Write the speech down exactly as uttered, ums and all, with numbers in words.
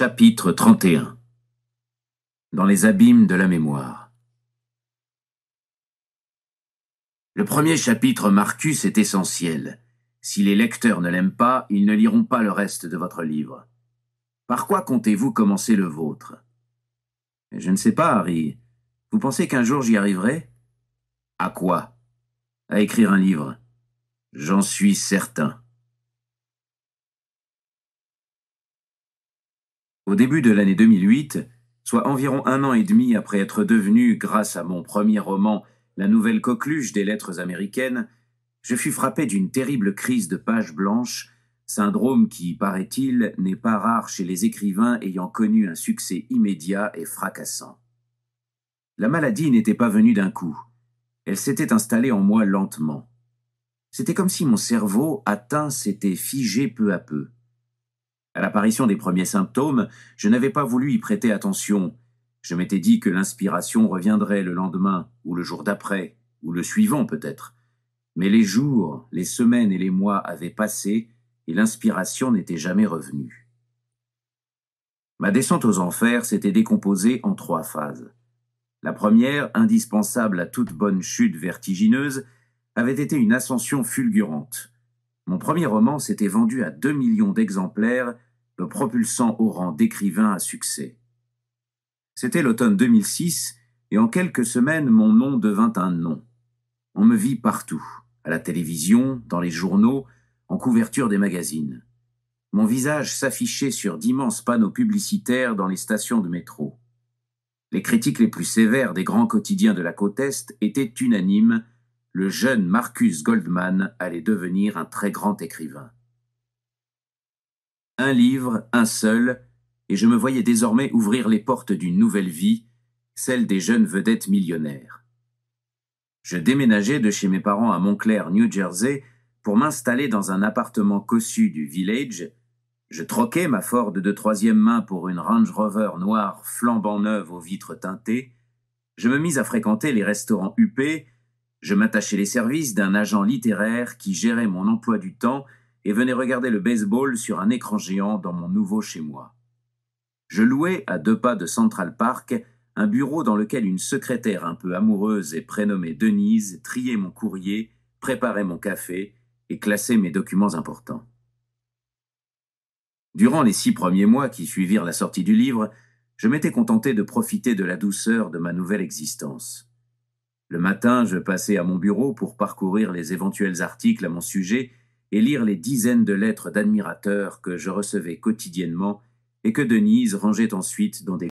Chapitre trente et un. Dans les abîmes de la mémoire. Le premier chapitre Marcus est essentiel. Si les lecteurs ne l'aiment pas, ils ne liront pas le reste de votre livre. Par quoi comptez-vous commencer le vôtre? Je ne sais pas, Harry. Vous pensez qu'un jour j'y arriverai? À quoi? À écrire un livre. J'en suis certain. Au début de l'année deux mille huit, soit environ un an et demi après être devenu, grâce à mon premier roman, la nouvelle coqueluche des lettres américaines, je fus frappé d'une terrible crise de page blanche, syndrome qui, paraît-il, n'est pas rare chez les écrivains ayant connu un succès immédiat et fracassant. La maladie n'était pas venue d'un coup. Elle s'était installée en moi lentement. C'était comme si mon cerveau, atteint, s'était figé peu à peu. À l'apparition des premiers symptômes, je n'avais pas voulu y prêter attention. Je m'étais dit que l'inspiration reviendrait le lendemain, ou le jour d'après, ou le suivant peut-être. Mais les jours, les semaines et les mois avaient passé, et l'inspiration n'était jamais revenue. Ma descente aux enfers s'était décomposée en trois phases. La première, indispensable à toute bonne chute vertigineuse, avait été une ascension fulgurante. Mon premier roman s'était vendu à deux millions d'exemplaires, me propulsant au rang d'écrivain à succès. C'était l'automne deux mille six, et en quelques semaines, mon nom devint un nom. On me vit partout, à la télévision, dans les journaux, en couverture des magazines. Mon visage s'affichait sur d'immenses panneaux publicitaires dans les stations de métro. Les critiques les plus sévères des grands quotidiens de la côte Est étaient unanimes. Le jeune Marcus Goldman allait devenir un très grand écrivain. Un livre, un seul, et je me voyais désormais ouvrir les portes d'une nouvelle vie, celle des jeunes vedettes millionnaires. Je déménageais de chez mes parents à Montclair, New Jersey, pour m'installer dans un appartement cossu du Village. Je troquais ma Ford de troisième main pour une Range Rover noire flambant neuve aux vitres teintées. Je me mis à fréquenter les restaurants huppés. Je m'attachais les services d'un agent littéraire qui gérait mon emploi du temps et venait regarder le baseball sur un écran géant dans mon nouveau chez-moi. Je louais, à deux pas de Central Park, un bureau dans lequel une secrétaire un peu amoureuse et prénommée Denise triait mon courrier, préparait mon café et classait mes documents importants. Durant les six premiers mois qui suivirent la sortie du livre, je m'étais contenté de profiter de la douceur de ma nouvelle existence. Le matin, je passais à mon bureau pour parcourir les éventuels articles à mon sujet et lire les dizaines de lettres d'admirateurs que je recevais quotidiennement et que Denise rangeait ensuite dans des